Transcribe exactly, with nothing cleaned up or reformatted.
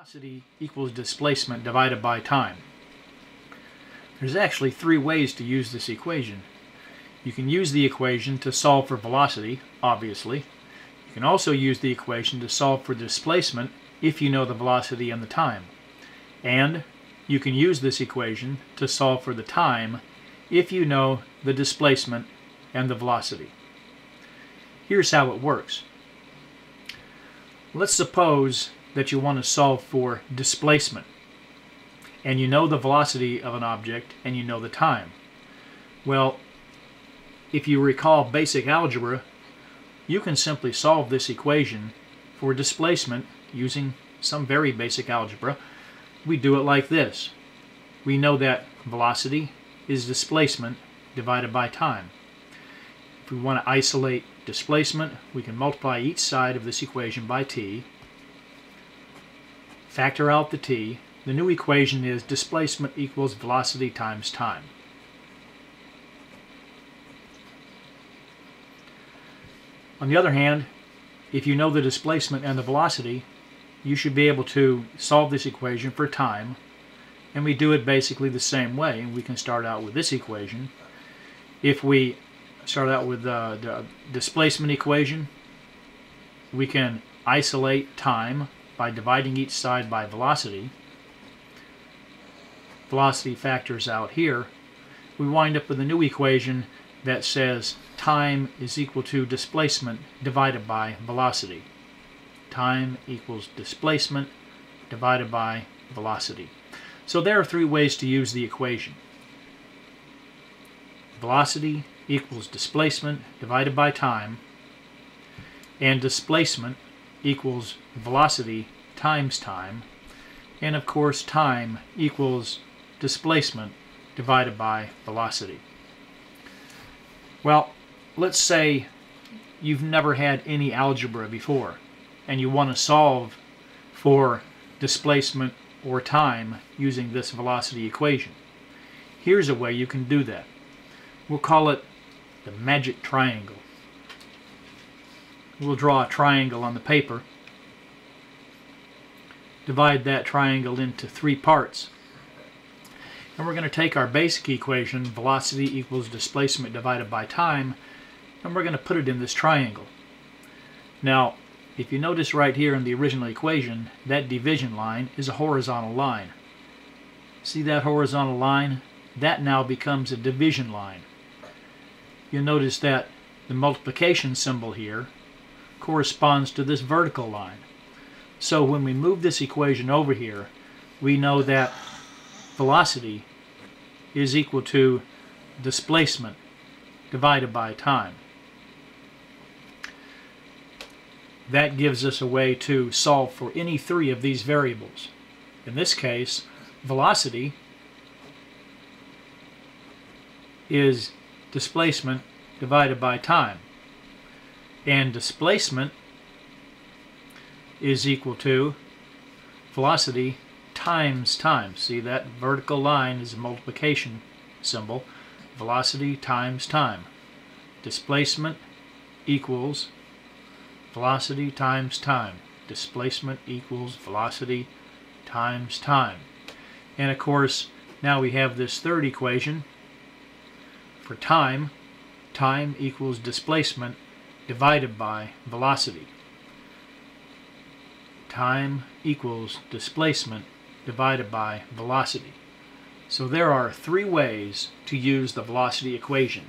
Velocity equals displacement divided by time. There's actually three ways to use this equation. You can use the equation to solve for velocity, obviously. You can also use the equation to solve for displacement if you know the velocity and the time. And you can use this equation to solve for the time if you know the displacement and the velocity. Here's how it works. Let's suppose that you want to solve for displacement, and you know the velocity of an object and you know the time. Well, if you recall basic algebra, you can simply solve this equation for displacement using some very basic algebra. We do it like this. We know that velocity is displacement divided by time. If we want to isolate displacement, we can multiply each side of this equation by t. Factor out the t. The new equation is displacement equals velocity times time. On the other hand, if you know the displacement and the velocity, you should be able to solve this equation for time. And we do it basically the same way. We can start out with this equation. If we start out with the, the displacement equation, we can isolate time by dividing each side by velocity. Velocity factors out here. We wind up with a new equation that says time is equal to displacement divided by velocity. Time equals displacement divided by velocity. So there are three ways to use the equation. Velocity equals displacement divided by time, and displacement equals velocity times time, and of course time equals displacement divided by velocity. Well, let's say you've never had any algebra before and you want to solve for displacement or time using this velocity equation. Here's a way you can do that. We'll call it the magic triangle. We'll draw a triangle on the paper. Divide that triangle into three parts. And we're going to take our basic equation, velocity equals displacement divided by time, and we're going to put it in this triangle. Now, if you notice right here in the original equation, that division line is a horizontal line. See that horizontal line? That now becomes a division line. You'll notice that the multiplication symbol here corresponds to this vertical line. So when we move this equation over here, we know that velocity is equal to displacement divided by time. That gives us a way to solve for any three of these variables. In this case, velocity is displacement divided by time. And displacement is equal to velocity times time. See, that vertical line is a multiplication symbol. Velocity times time. Displacement equals velocity times time. Displacement equals velocity times time. And of course, now we have this third equation for time. Time equals displacement divided by velocity. Time equals displacement divided by velocity. So there are three ways to use the velocity equation.